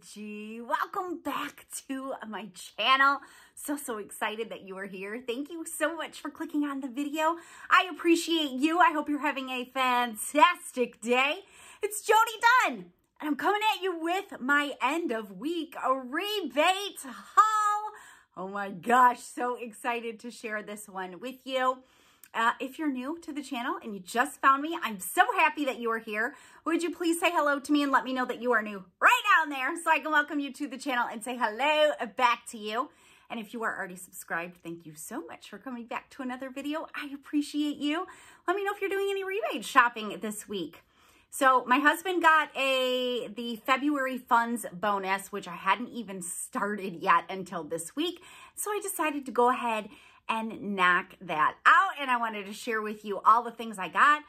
OMG, welcome back to my channel. So excited that you are here. Thank you so much for clicking on the video. I appreciate you. I hope you're having a fantastic day. It's Jodi Dunn, and I'm coming at you with my end of week rebate haul. Oh my gosh, so excited to share this one with you. If you're new to the channel and you just found me, I'm so happy that you are here. Would you please say hello to me and let me know that you are new right down there so I can welcome you to the channel and say hello back to you. And if you are already subscribed, thank you so much for coming back to another video. I appreciate you. Let me know if you're doing any rebate shopping this week. So my husband got the February funds bonus, which I hadn't even started yet until this week. So I decided to go ahead and knock that out. And I wanted to share with you all the things I got.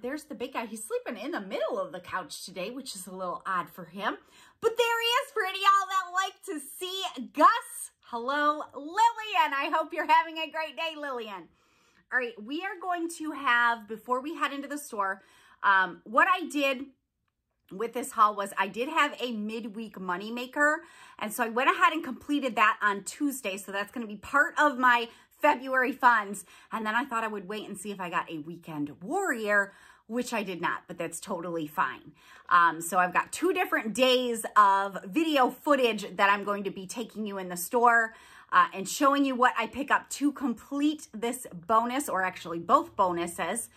There's the big guy. He's sleeping in the middle of the couch today, which is a little odd for him. But there he is for any of y'all that like to see Gus. Hello, Lillian. I hope you're having a great day, Lillian. All right, we are going to have, before we head into the store, what I did with this haul was I did have a midweek moneymaker. And so I went ahead and completed that on Tuesday. So that's going to be part of my February funds. And then I thought I would wait and see if I got a weekend warrior, which I did not, but that's totally fine. So I've got two different days of video footage that I'm going to be taking you in the store and showing you what I pick up to complete this bonus, or actually both bonuses.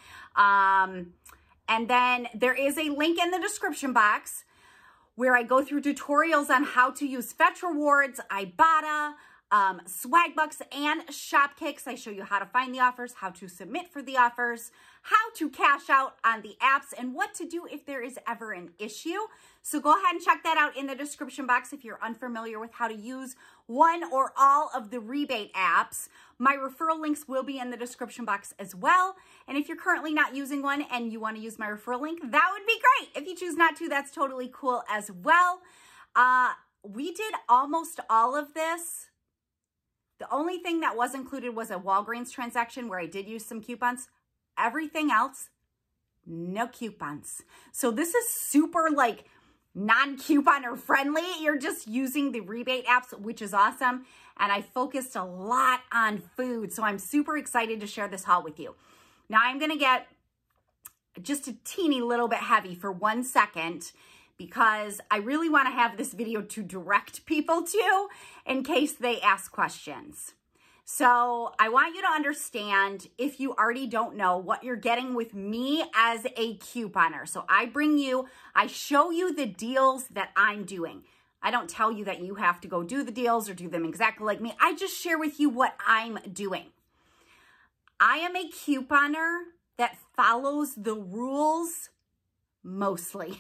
And then there is a link in the description box where I go through tutorials on how to use Fetch Rewards, Ibotta, Swagbucks, and Shopkicks. I show you how to find the offers, how to submit for the offers, how to cash out on the apps, and what to do if there is ever an issue. So go ahead and check that out in the description box if you're unfamiliar with how to use one or all of the rebate apps. My referral links will be in the description box as well. And if you're currently not using one and you want to use my referral link, that would be great. If you choose not to, that's totally cool as well. We did almost all of this. The only thing that was included was a Walgreens transaction where I did use some coupons. Everything else, no coupons. So this is super like non-couponer friendly. You're just using the rebate apps, which is awesome. And I focused a lot on food. So I'm super excited to share this haul with you. Now I'm going to get just a teeny little bit heavy for 1 second, because I really want to have this video to direct people to in case they ask questions. So I want you to understand, if you already don't know, what you're getting with me as a couponer. So I show you the deals that I'm doing. I don't tell you that you have to go do the deals or do them exactly like me. I just share with you what I'm doing. I am a couponer that follows the rules mostly.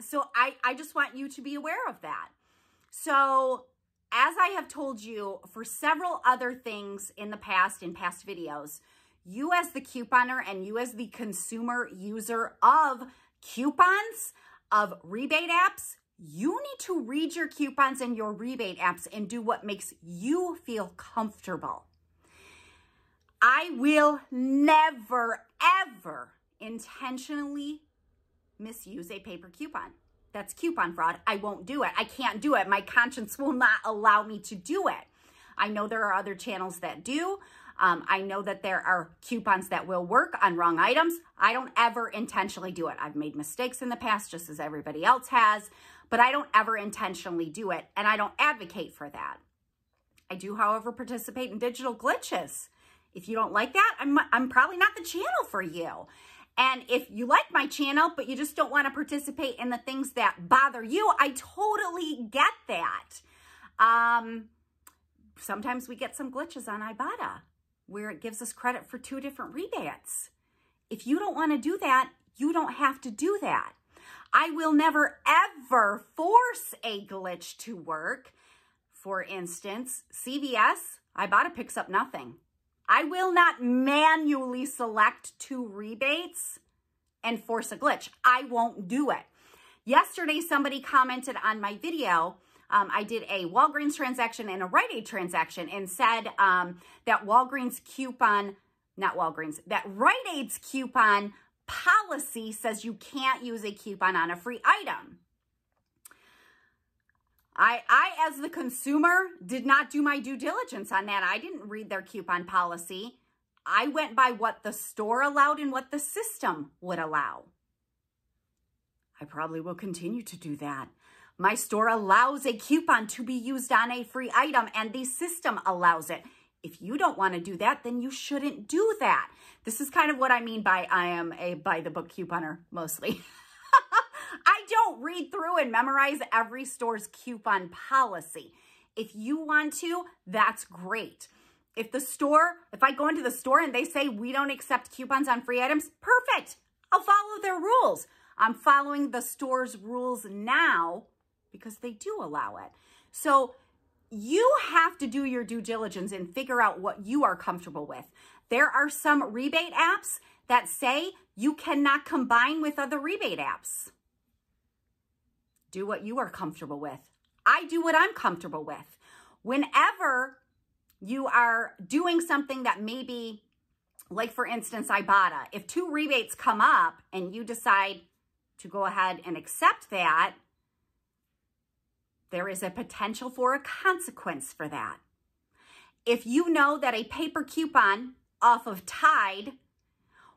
So I just want you to be aware of that. So as I have told you for several other things in the past, in past videos, you as the couponer and you as the consumer user of coupons, of rebate apps, you need to read your coupons and your rebate apps and do what makes you feel comfortable. I will never, ever intentionally misuse a paper coupon. That's coupon fraud. I won't do it. I can't do it. My conscience will not allow me to do it. I know there are other channels that do. I know that there are coupons that will work on wrong items. I don't ever intentionally do it. I've made mistakes in the past, just as everybody else has, but I don't ever intentionally do it, and I don't advocate for that. I do, however, participate in digital glitches. If you don't like that, I'm probably not the channel for you. And if you like my channel, but you just don't want to participate in the things that bother you, I totally get that. Sometimes we get some glitches on Ibotta where it gives us credit for 2 different rebates. If you don't want to do that, you don't have to do that. I will never, ever force a glitch to work. For instance, CVS, Ibotta picks up nothing. I will not manually select 2 rebates and force a glitch. I won't do it. Yesterday, somebody commented on my video. I did a Walgreens transaction and a Rite Aid transaction, and said that Rite Aid's coupon policy policy says you can't use a coupon on a free item. I, as the consumer, did not do my due diligence on that. I didn't read their coupon policy. I went by what the store allowed and what the system would allow. I probably will continue to do that. My store allows a coupon to be used on a free item, and the system allows it. If you don't want to do that, then you shouldn't do that. This is kind of what I mean by I am a by-the-book couponer, mostly. I don't read through and memorize every store's coupon policy. If you want to, that's great. If I go into the store and they say we don't accept coupons on free items, perfect. I'll follow their rules. I'm following the store's rules now because they do allow it. So you have to do your due diligence and figure out what you are comfortable with. There are some rebate apps that say you cannot combine with other rebate apps. Do what you are comfortable with. I do what I'm comfortable with. Whenever you are doing something that maybe, like for instance, Ibotta, if two rebates come up and you decide to go ahead and accept that, there is a potential for a consequence for that. If you know that a paper coupon off of Tide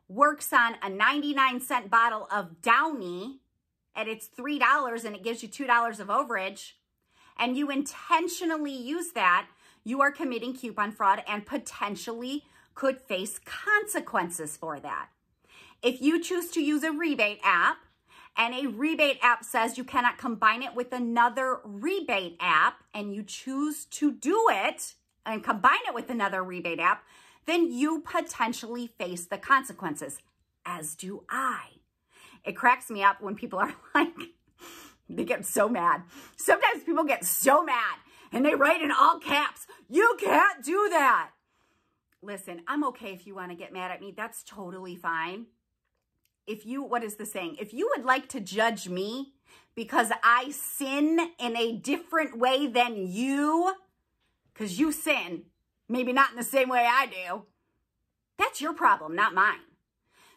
works on a 99-cent bottle of Downy and it's $3 and it gives you $2 of overage, and you intentionally use that, you are committing coupon fraud and potentially could face consequences for that. If you choose to use a rebate app, and a rebate app says you cannot combine it with another rebate app, and you choose to do it and combine it with another rebate app, then you potentially face the consequences, as do I. It cracks me up when people are like, they get so mad. Sometimes people get so mad and they write in all caps, you can't do that. Listen, I'm okay if you want to get mad at me. That's totally fine. What is the saying? If you would like to judge me because I sin in a different way than you, because you sin, maybe not in the same way I do, that's your problem, not mine.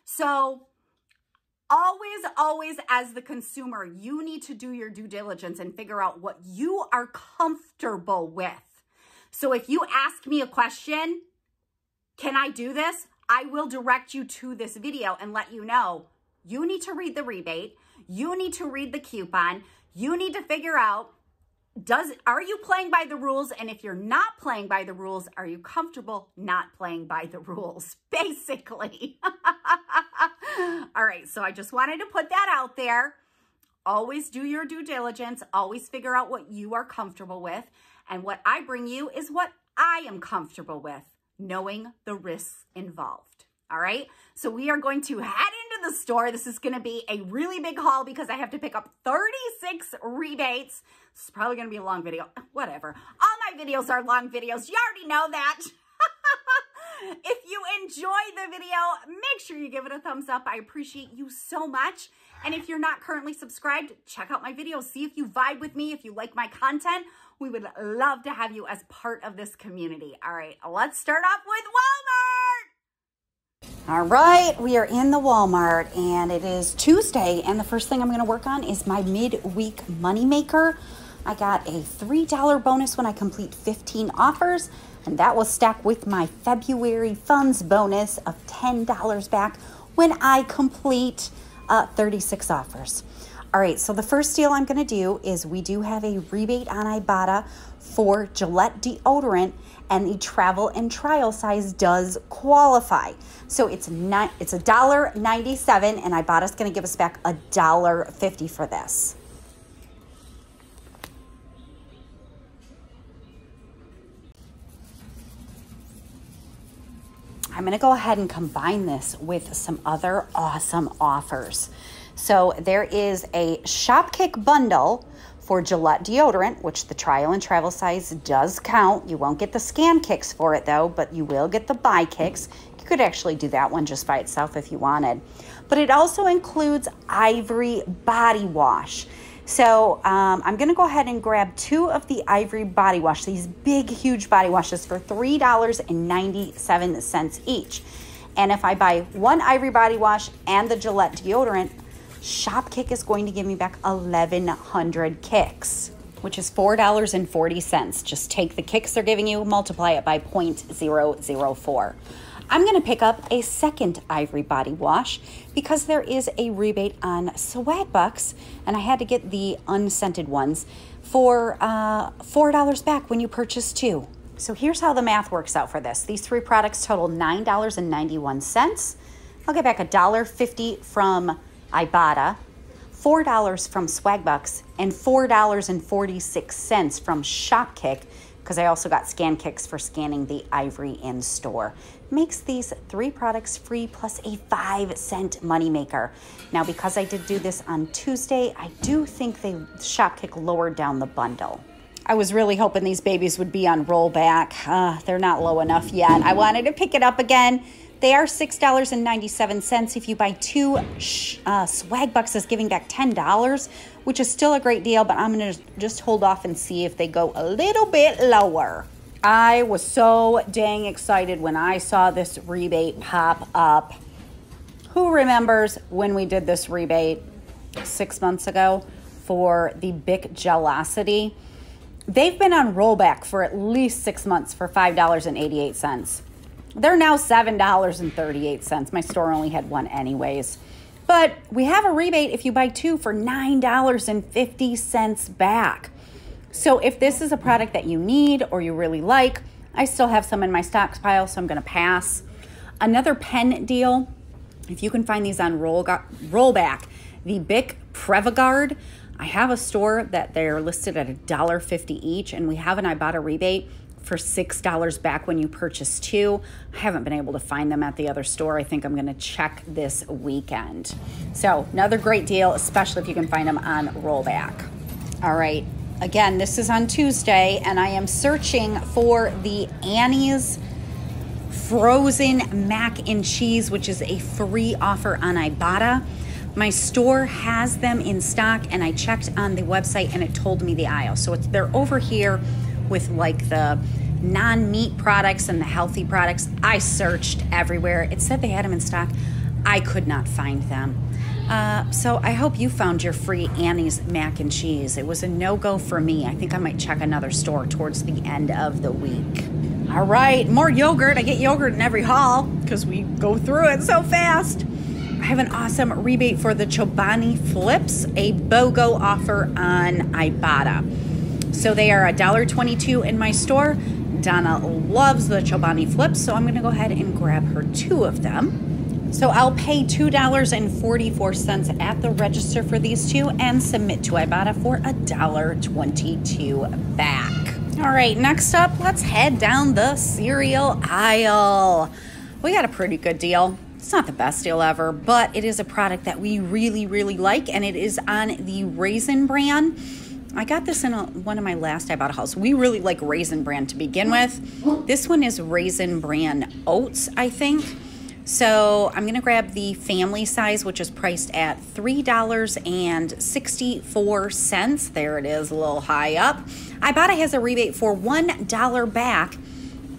So always, always as the consumer, you need to do your due diligence and figure out what you are comfortable with. So if you ask me a question, can I do this? I will direct you to this video and let you know you need to read the rebate, you need to read the coupon, you need to figure out, are you playing by the rules? And if you're not playing by the rules, are you comfortable not playing by the rules, basically? All right, so I just wanted to put that out there. Always do your due diligence, always figure out what you are comfortable with, and what I bring you is what I am comfortable with, knowing the risks involved, all right? So we are going to head into the store. This is gonna be a really big haul because I have to pick up 36 rebates. This is probably gonna be a long video, whatever. All my videos are long videos, you already know that. If you enjoy the video, make sure you give it a thumbs up. I appreciate you so much. And if you're not currently subscribed, check out my videos. See if you vibe with me, if you like my content. We would love to have you as part of this community. All right, let's start off with Walmart. All right, we are in the Walmart and it is Tuesday. And the first thing I'm going to work on is my midweek moneymaker. I got a $3 bonus when I complete 15 offers. And that will stack with my February funds bonus of $10 back when I complete 36 offers. All right, so the first deal I'm going to do is we do have a rebate on Ibotta for Gillette deodorant, and the travel and trial size does qualify. So it's $1.97, and Ibotta's going to give us back $1.50 for this. I'm going to go ahead and combine this with some other awesome offers. So there is a Shopkicks bundle for Gillette deodorant, which the trial and travel size does count. You won't get the scam kicks for it though, but you will get the buy kicks. You could actually do that one just by itself if you wanted. But it also includes Ivory body wash. So I'm going to go ahead and grab two of the Ivory body wash, these big, huge body washes for $3.97 each. And if I buy one Ivory body wash and the Gillette deodorant, Shopkick is going to give me back 1,100 kicks, which is $4.40. Just take the kicks they're giving you, multiply it by 0.004. I'm going to pick up a second Ivory body wash because there is a rebate on Swagbucks, and I had to get the unscented ones for $4 back when you purchase two. So here's how the math works out for this. These three products total $9.91. I'll get back $1.50 from Ibotta, $4 from Swagbucks, and $4.46 from Shopkick, because I also got ScanKicks for scanning the Ivory in store. Makes these three products free plus a 5-cent moneymaker. Now, because I did do this on Tuesday, I do think they Shopkick lowered down the bundle. I was really hoping these babies would be on rollback. They're not low enough yet. I wanted to pick it up again. They are $6.97. If you buy two, Swagbucks is giving back $10, which is still a great deal, but I'm going to just hold off and see if they go a little bit lower. I was so dang excited when I saw this rebate pop up. Who remembers when we did this rebate 6 months ago for the Bic Gelocity? They've been on rollback for at least 6 months for $5.88. They're now $7.38. My store only had one anyways. But we have a rebate if you buy two for $9.50 back. So if this is a product that you need or you really like, I still have some in my stockpile, so I'm going to pass. Another pen deal, if you can find these on rollback, the Bic Prevagard. I have a store that they're listed at $1.50 each, and we have an Ibotta rebate for $6 back when you purchase two. I haven't been able to find them at the other store. I think I'm gonna check this weekend. So another great deal, especially if you can find them on rollback. All right, again, this is on Tuesday, and I am searching for the Annie's frozen mac and cheese, which is a free offer on Ibotta. My store has them in stock, and I checked on the website and it told me the aisle. So they're over here with like the non-meat products and the healthy products. I searched everywhere. It said they had them in stock. I could not find them. So I hope you found your free Annie's mac and cheese. It was a no-go for me. I think I might check another store towards the end of the week. All right, more yogurt. I get yogurt in every haul because we go through it so fast. I have an awesome rebate for the Chobani Flips, a BOGO offer on Ibotta. So they are $1.22 in my store. Donna loves the Chobani Flips, so I'm gonna go ahead and grab her two of them. So I'll pay $2.44 at the register for these two and submit to Ibotta for $1.22 back. All right, next up, let's head down the cereal aisle. We got a pretty good deal. It's not the best deal ever, but it is a product that we really, really like, and it is on the Raisin Bran. I got this in one of my last Ibotta hauls. We really like Raisin Bran to begin with. This one is Raisin Bran Oats, I think. So I'm gonna grab the family size, which is priced at $3.64. There it is, a little high up. Ibotta has a rebate for $1 back,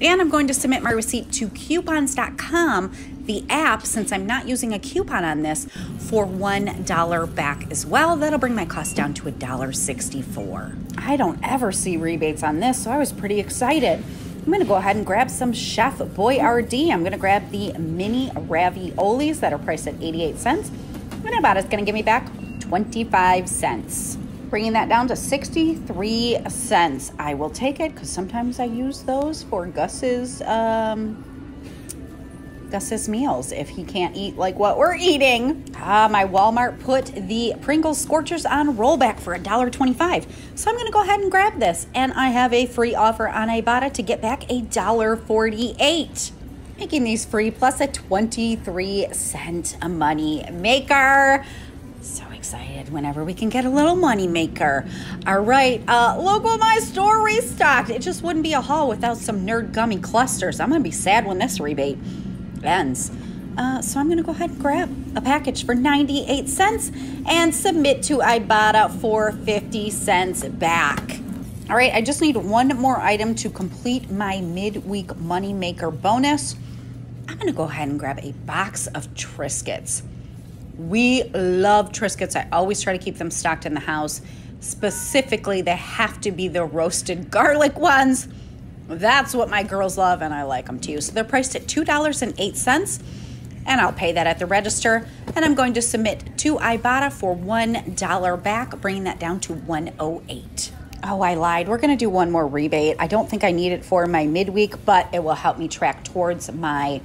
and I'm going to submit my receipt to coupons.com, the app, since I'm not using a coupon on this, for $1 back as well. That'll bring my cost down to $1.64. I don't ever see rebates on this, so I was pretty excited. I'm gonna go ahead and grab some Chef Boyardee. I'm gonna grab the mini raviolis that are priced at 88 cents, and Ibotta's gonna give me back 25 cents, bringing that down to 63 cents. I will take it, because sometimes I use those for Gus's meals if he can't eat like what we're eating. My Walmart put the Pringles Scorchers on rollback for $1.25. So I'm gonna go ahead and grab this, and I have a free offer on Ibotta to get back $1.48. Making these free plus a 23-cent money maker. So excited whenever we can get a little money maker. All right, local my store restocked. It just wouldn't be a haul without some Nerd Gummy Clusters. I'm gonna be sad when this rebate ends. So I'm gonna go ahead and grab a package for 98 cents and submit to Ibotta for 50 cents back. All right, I just need one more item to complete my midweek moneymaker bonus. I'm gonna go ahead and grab a box of Triscuits. We love Triscuits. I always try to keep them stocked in the house. Specifically, they have to be the roasted garlic ones. That's what my girls love, and I like them too. So they're priced at $2.08, and I'll pay that at the register. And I'm going to submit to Ibotta for $1 back, bringing that down to $1.08. Oh, I lied. We're going to do one more rebate. I don't think I need it for my midweek, but it will help me track towards my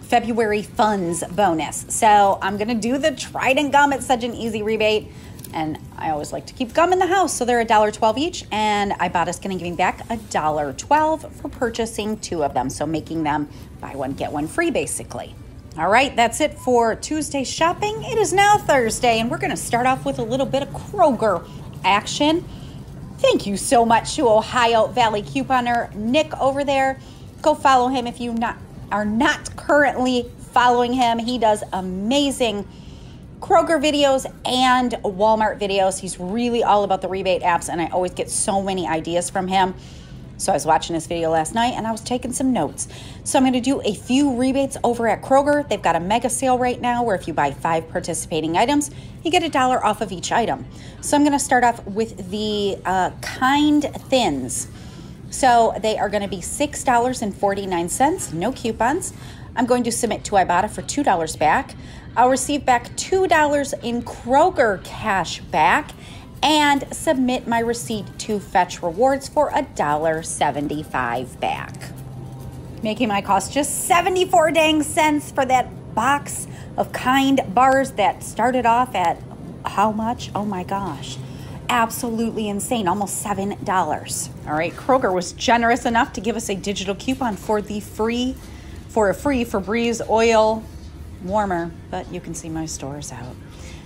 February funds bonus. So I'm going to do the Trident gum. It's such an easy rebate. And I always like to keep gum in the house, so they're $1.12 each, and Ibotta's going to give me back $1.12 for purchasing two of them, so making them buy one, get one free, basically. All right, that's it for Tuesday's shopping. It is now Thursday, and we're going to start off with a little bit of Kroger action. Thank you so much to Ohio Valley Couponer Nick over there. Go follow him if you are not currently following him. He does amazing Kroger videos and Walmart videos. He's really all about the rebate apps, and I always get so many ideas from him. So I was watching his video last night, and I was taking some notes. So I'm going to do a few rebates over at Kroger. They've got a mega sale right now where if you buy 5 participating items, you get $1 off of each item. So I'm going to start off with the Kind Thins. So they are going to be $6.49, no coupons. I'm going to submit to Ibotta for $2 back. I'll receive back $2 in Kroger cash back and submit my receipt to Fetch Rewards for $1.75 back. Making my cost just 74 dang cents for that box of Kind bars that started off at how much? Oh my gosh. Absolutely insane, almost $7. All right, Kroger was generous enough to give us a digital coupon for a free Febreze oil warmer, but you can see my store's out.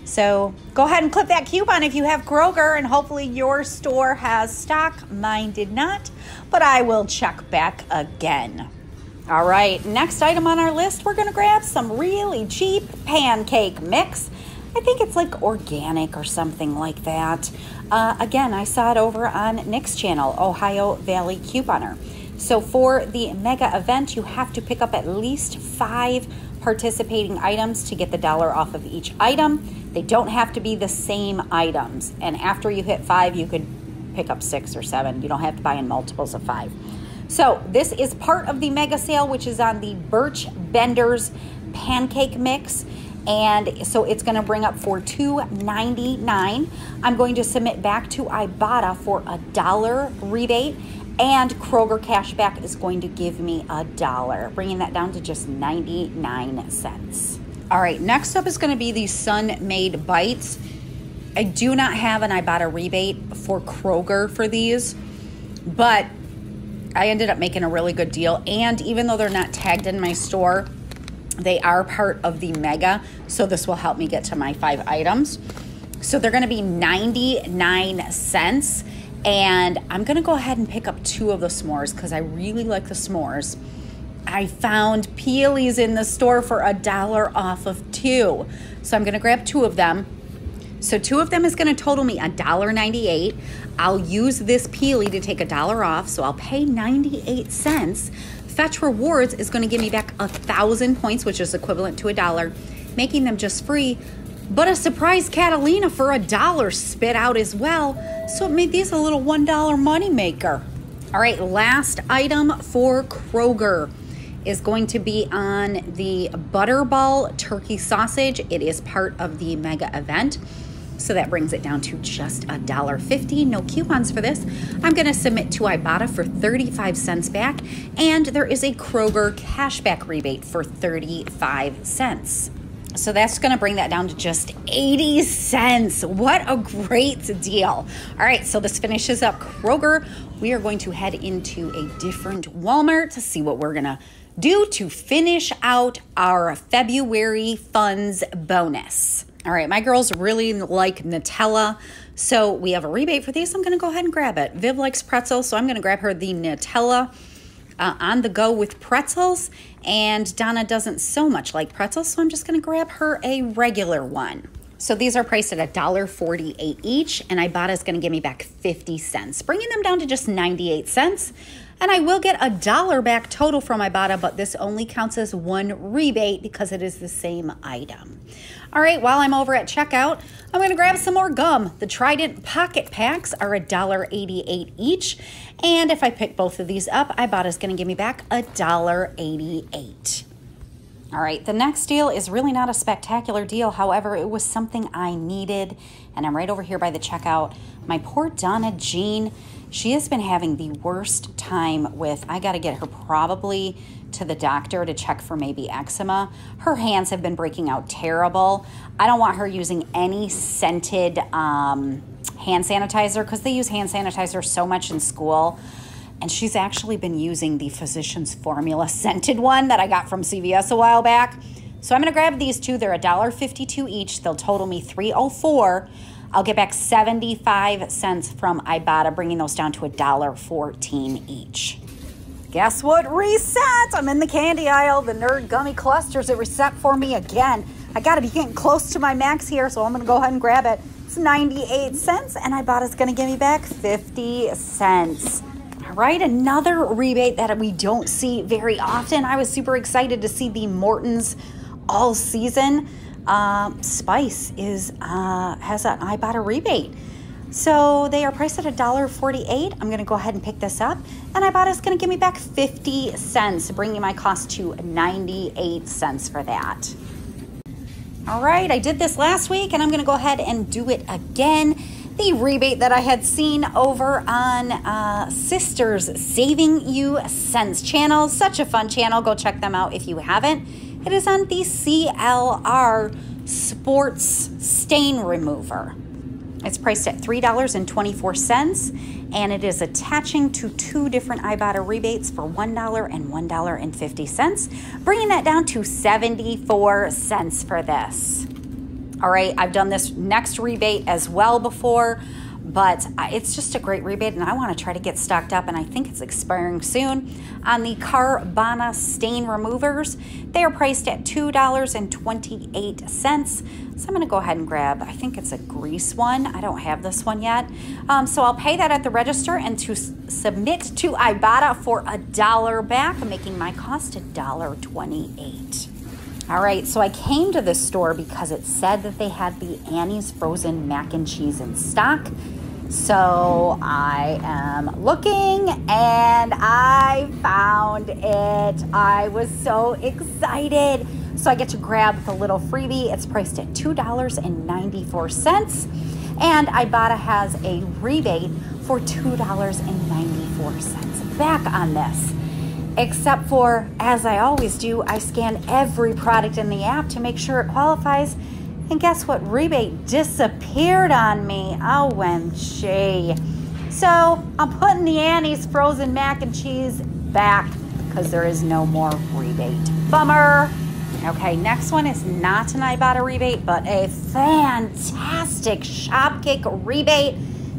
So go ahead and clip that coupon if you have Kroger, and hopefully your store has stock. Mine did not, but I will check back again. All right, next item on our list, we're gonna grab some really cheap pancake mix. I think it's like organic or something like that. Again, I saw it over on Nick's channel, Ohio Valley Couponer. So for the mega event, you have to pick up at least 5 participating items to get the $1 off of each item. They don't have to be the same items. And after you hit 5, you could pick up 6 or 7. You don't have to buy in multiples of 5. So this is part of the mega sale, which is on the Birch Benders pancake mix. And so it's going to bring up for $2.99. I'm going to submit back to Ibotta for $1 rebate, and Kroger cashback is going to give me $1, bringing that down to just 99 cents. All right, next up is going to be the Sun Made Bites. I do not have an Ibotta rebate for Kroger for these, but I ended up making a really good deal, and even though they're not tagged in my store, they are part of the mega, so this will help me get to my 5 items. So they're going to be 99 cents, and I'm going to go ahead and pick up 2 of the s'mores because I really like the s'mores. I found Peely's in the store for $1 off of 2, so I'm going to grab 2 of them. So 2 of them is going to total me $1.98. I'll use this Peely to take $1 off, so I'll pay 98 cents. Fetch Rewards is going to give me back 1,000 points, which is equivalent to $1, making them just free. But a surprise Catalina for $1 spit out as well, so it made these a little $1 moneymaker. All right, last item for Kroger is going to be on the Butterball turkey sausage. It is part of the mega event, so that brings it down to just $1.50. No coupons for this. I'm going to submit to Ibotta for 35 cents back, and there is a Kroger cashback rebate for 35 cents. So that's going to bring that down to just 80 cents. What a great deal. All right, so this finishes up Kroger. We are going to head into a different Walmart to see what we're going to do to finish out our February funds bonus. All right, my girls really like Nutella, so we have a rebate for these. I'm going to go ahead and grab it. Viv likes pretzels, so I'm going to grab her the Nutella on the go with pretzels. And Donna doesn't so much like pretzels, so I'm just going to grab her a regular one. So these are priced at $1.48 each, and Ibotta is going to give me back 50 cents, bringing them down to just 98 cents. and I will get $1 back total from Ibotta, but this only counts as one rebate because it is the same item. All right, while I'm over at checkout, I'm gonna grab some more gum. The Trident Pocket Packs are $1.88 each, and if I pick both of these up, Ibotta's gonna give me back $1.88. All right, the next deal is really not a spectacular deal. However, it was something I needed, and I'm right over here by the checkout. My poor Donna Jean, she has been having the worst time with, I gotta get her probably to the doctor to check for maybe eczema. Her hands have been breaking out terrible. I don't want her using any scented hand sanitizer because they use hand sanitizer so much in school. And she's actually been using the Physician's Formula scented one that I got from CVS a while back. So I'm gonna grab these two. They're $1.52 each. They'll total me $3.04. I'll get back 75 cents from Ibotta, bringing those down to $1.14 each. Guess what resets? I'm in the candy aisle, the Nerd Gummy Clusters. It reset for me again. I gotta be getting close to my max here, so I'm gonna go ahead and grab it. It's 98 cents, and Ibotta's gonna give me back 50 cents. All right, another rebate that we don't see very often. I was super excited to see the Morton's All Season Spice has an Ibotta rebate. So they are priced at $1.48. I'm gonna go ahead and pick this up, and Ibotta's gonna give me back 50 cents, bringing my cost to 98 cents for that. All right, I did this last week, and I'm gonna go ahead and do it again. The rebate that I had seen over on Sister's Saving You Cents channel, such a fun channel, go check them out if you haven't. It is on the CLR Sports Stain Remover. It's priced at $3.24, and it is attaching to two different Ibotta rebates for $1 and $1.50, bringing that down to 74 cents for this. All right, I've done this next rebate as well before, but it's just a great rebate, and I wanna try to get stocked up, and I think it's expiring soon, on the Carvana Stain Removers. They are priced at $2.28. So I'm gonna go ahead and grab, I think it's a grease one. I don't have this one yet. So I'll pay that at the register and to submit to Ibotta for $1 back, making my cost $1.28. All right, so I came to this store because it said that they had the Annie's frozen mac and cheese in stock. So I am looking, and I found it. I was so excited. So I get to grab the little freebie. It's priced at $2.94, and Ibotta has a rebate for $2.94 back on this. Except for, as I always do, I scan every product in the app to make sure it qualifies. And guess what? Rebate disappeared on me. OMG. So I'm putting the Annie's frozen mac and cheese back because there is no more rebate. Bummer. Okay, next one is not an Ibotta rebate, but a fantastic Shopkick rebate.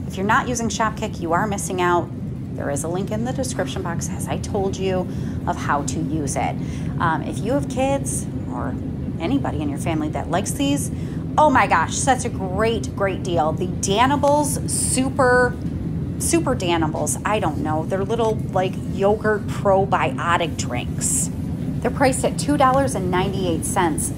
If you're not using Shopkick, you are missing out. There is a link in the description box, as I told you, of how to use it. If you have kids or anybody in your family that likes these, oh my gosh, such a great, great deal. The Danimals Super Danimals, I don't know. They're little like yogurt probiotic drinks. They're priced at $2.98.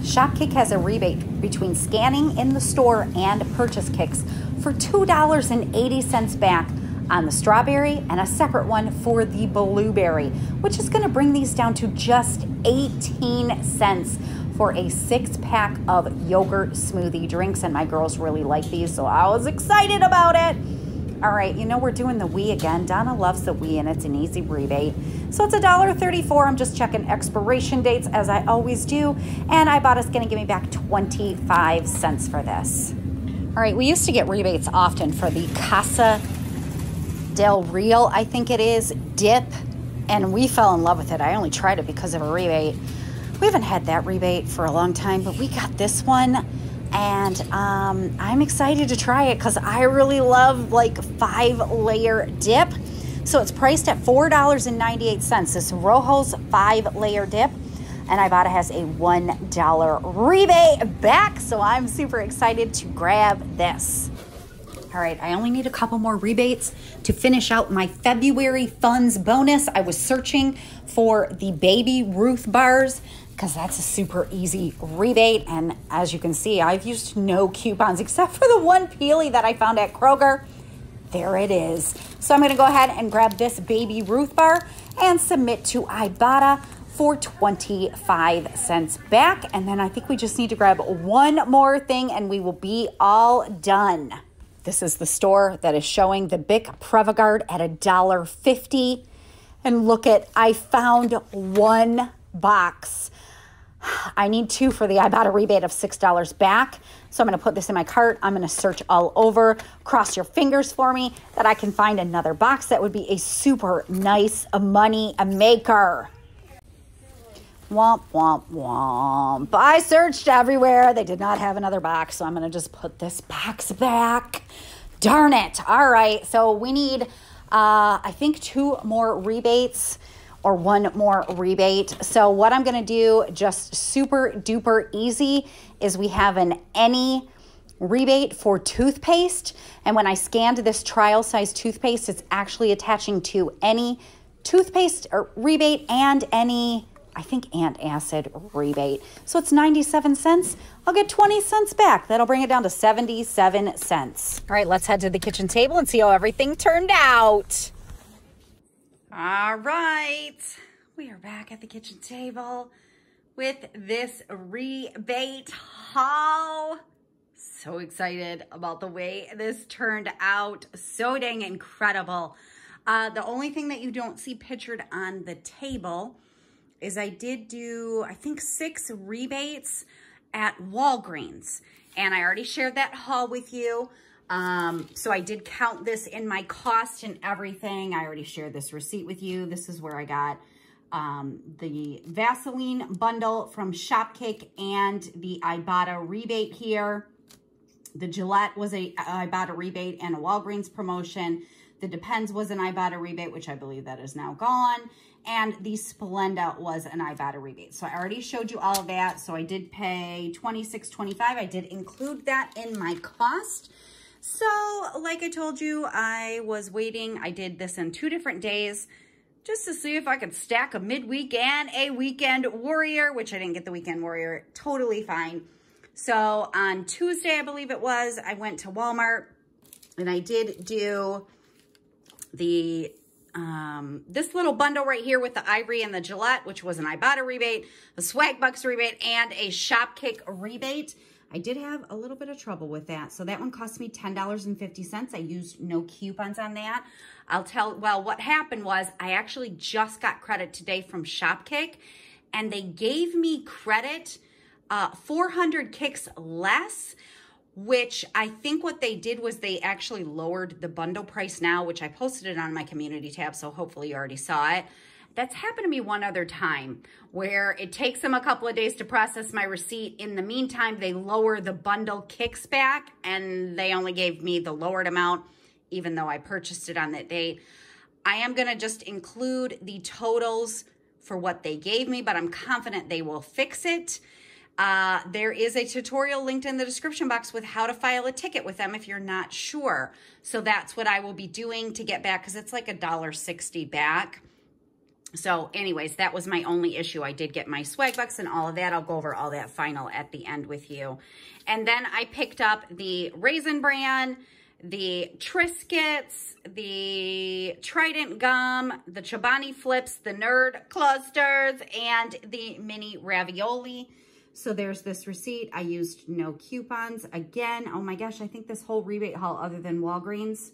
Shopkick has a rebate between scanning in the store and purchase kicks for $2.80 back on the strawberry, and a separate one for the blueberry, which is gonna bring these down to just 18 cents for a 6-pack of yogurt smoothie drinks, and my girls really like these, so I was excited about it. All right, you know we're doing the Wii again. Donna loves the Wii, and it's an easy rebate. So it's $1.34, I'm just checking expiration dates as I always do, and Ibotta's gonna give me back 25 cents for this. All right, we used to get rebates often for the Casa Del Real, I think it is, dip, and we fell in love with it. I only tried it because of a rebate. We haven't had that rebate for a long time, but we got this one, and I'm excited to try it because I really love like 5-layer dip. So it's priced at $4.98, this Rojo's 5-layer dip, and Ibotta has a $1 rebate back, so I'm super excited to grab this. All right, I only need a couple more rebates to finish out my February funds bonus. I was searching for the Baby Ruth bars because that's a super easy rebate. And as you can see, I've used no coupons except for the one Peely that I found at Kroger. There it is. So I'm gonna go ahead and grab this Baby Ruth bar and submit to Ibotta for 25 cents back. And then I think we just need to grab one more thing and we will be all done. This is the store that is showing the Bic Prevagard at $1.50. And look at, I found one box. I need two for the Ibotta rebate of $6 back. So I'm gonna put this in my cart. I'm gonna search all over. Cross your fingers for me that I can find another box. That would be a super nice money maker. Womp, womp, womp. I searched everywhere. They did not have another box, so I'm going to just put this box back. Darn it. All right, so we need, I think, two more rebates or one more rebate. So what I'm going to do, just super duper easy, is we have an Any rebate for toothpaste. And when I scanned this trial size toothpaste, it's actually attaching to any toothpaste or rebate and any, I think, antacid rebate. So it's 97 cents. I'll get 20 cents back. That'll bring it down to 77 cents. All right, let's head to the kitchen table and see how everything turned out. All right, we are back at the kitchen table with this rebate haul. So excited about the way this turned out. So dang incredible. The only thing that you don't see pictured on the table is I did do, I think, 6 rebates at Walgreens. And I already shared that haul with you. So I did count this in my cost and everything. I already shared this receipt with you. This is where I got the Vaseline bundle from Shopkicks and the Ibotta rebate here. The Gillette was a Ibotta rebate and a Walgreens promotion. The Depends was an Ibotta rebate, which I believe that is now gone. And the Splenda was an Ibotta rebate. So I already showed you all of that. So I did pay $26.25. I did include that in my cost. So like I told you, I was waiting. I did this in 2 different days just to see if I could stack a midweek and a weekend warrior, which I didn't get the weekend warrior. Totally fine. So on Tuesday, I believe it was, I went to Walmart and I did do the this little bundle right here with the Ivory and the Gillette, which was an Ibotta rebate, a Swagbucks rebate, and a Shopkicks rebate. I did have a little bit of trouble with that. So that one cost me $10.50. I used no coupons on that. I'll tell, well, what happened was I actually just got credit today from Shopkicks, and they gave me credit 400 kicks less, which I think what they did was they actually lowered the bundle price now, which I posted it on my community tab, so hopefully you already saw it. That's happened to me one other time where it takes them a couple of days to process my receipt. In the meantime, they lower the bundle kicks back, and they only gave me the lowered amount, even though I purchased it on that date. I am going to just include the totals for what they gave me, but I'm confident they will fix it. There is a tutorial linked in the description box with how to file a ticket with them if you're not sure. So that's what I will be doing to get back, because it's like $1.60 back. So anyways, that was my only issue. I did get my Swagbucks and all of that. I'll go over all that final at the end with you. And then I picked up the Raisin Bran, the Triscuits, the Trident gum, the Chobani Flips, the Nerd Clusters, and the mini ravioli. So there's this receipt. I used no coupons again. Oh my gosh, I think this whole rebate haul other than Walgreens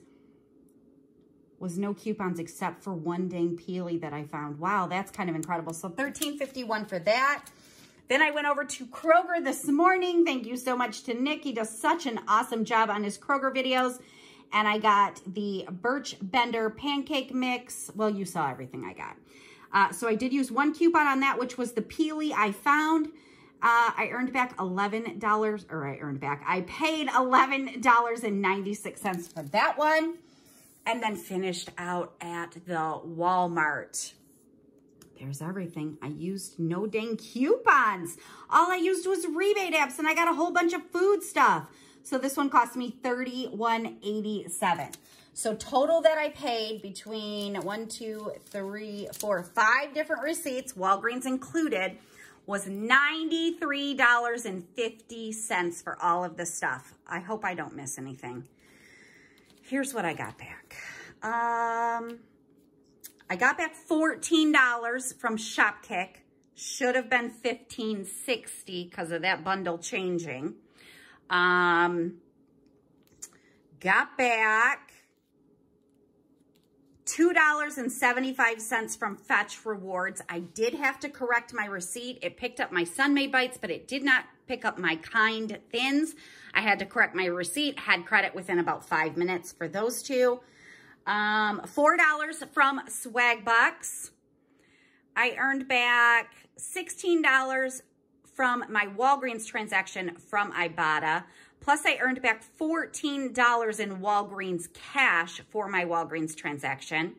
was no coupons except for one dang Peely that I found. Wow, that's kind of incredible. So $13.51 for that. Then I went over to Kroger this morning. Thank you so much to Nick. He does such an awesome job on his Kroger videos. And I got the Birch Bender pancake mix. Well, you saw everything I got. So I did use one coupon on that, which was the Peely I found. I earned back $11, or I paid $11.96 for that one, and then finished out at the Walmart. There's everything. I used no dang coupons. All I used was rebate apps, and I got a whole bunch of food stuff. So this one cost me $31.87. So total that I paid between 5 different receipts, Walgreens included, was $93.50 for all of this stuff. I hope I don't miss anything. Here's what I got back. I got back $14 from Shopkicks. Should have been $15.60 because of that bundle changing. Got back $2.75 from Fetch Rewards. I did have to correct my receipt. It picked up my Sunmade Bites, but it did not pick up my Kind Thins. I had to correct my receipt. Had credit within about 5 minutes for those two. $4 from Swagbucks. I earned back $16 from my Walgreens transaction from Ibotta. Plus, I earned back $14 in Walgreens cash for my Walgreens transaction.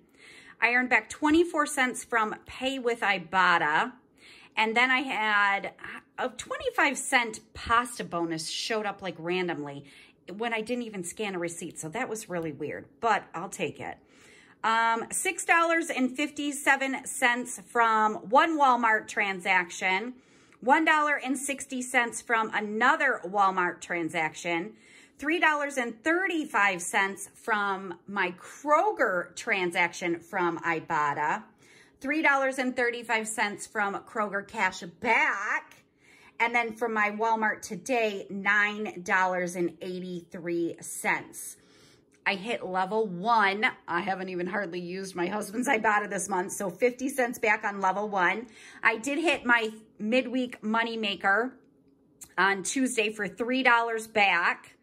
I earned back 24 cents from Pay with Ibotta. And then I had a 25-cent pasta bonus showed up like randomly when I didn't even scan a receipt. So that was really weird, but I'll take it. $6.57 from one Walmart transaction. $1.60 from another Walmart transaction, $3.35 from my Kroger transaction from Ibotta, $3.35 from Kroger cash back, and then from my Walmart today, $9.83. I hit level 1. I haven't even hardly used my husband's Ibotta this month, so 50 cents back on level 1. I did hit my midweek moneymaker on Tuesday for $3 back.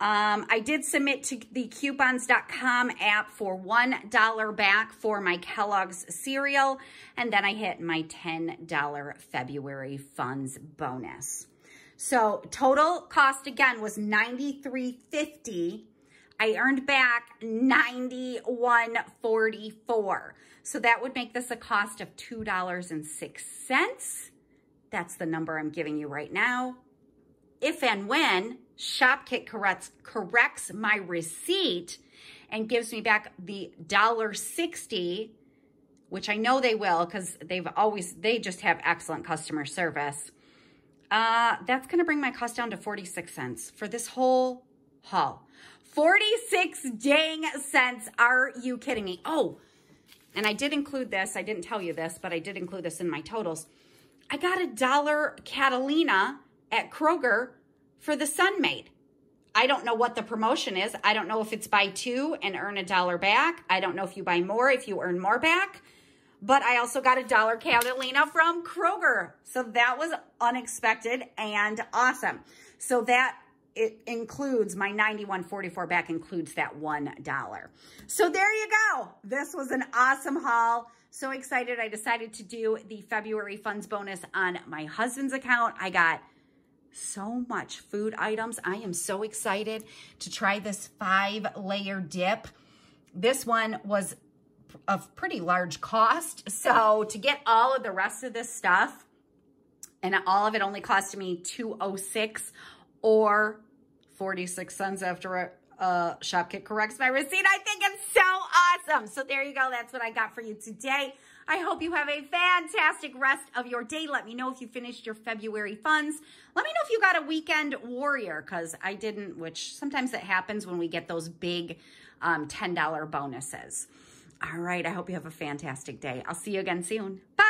I did submit to the coupons.com app for $1 back for my Kellogg's cereal, and then I hit my $10 February funds bonus. So total cost again was $93.50. I earned back $91.44. So that would make this a cost of $2.06. That's the number I'm giving you right now. If and when Shopkicks corrects my receipt and gives me back the $1.60, which I know they will because they just have excellent customer service. That's going to bring my cost down to 46 cents for this whole haul. 46 dang cents. Are you kidding me? Oh, and I did include this. I didn't tell you this, but I did include this in my totals. I got $1 Catalina at Kroger for the Sunmade. I don't know what the promotion is. I don't know if it's buy 2 and earn $1 back. I don't know if you buy more, if you earn more back. But I also got $1 Catalina from Kroger. So that was unexpected and awesome. So that it includes my $91.44 back, includes that $1. So there you go. This was an awesome haul. So excited. I decided to do the February funds bonus on my husband's account. I got so much food items. I am so excited to try this 5-layer dip. This one was of pretty large cost. So to get all of the rest of this stuff, and all of it only cost me $2.06 or 46 cents after Shopkicks corrects my receipt. I think it's so awesome. So there you go. That's what I got for you today. I hope you have a fantastic rest of your day. Let me know if you finished your February funds. Let me know if you got a weekend warrior, because I didn't, which sometimes that happens when we get those big $10 bonuses. All right. I hope you have a fantastic day. I'll see you again soon. Bye.